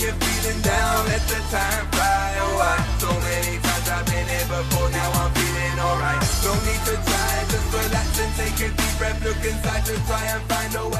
You're feeling down, let the time fly, oh I, so many times I've been here before, now I'm feeling alright. Don't need to try, just relax and take a deep breath, look inside to try and find a way.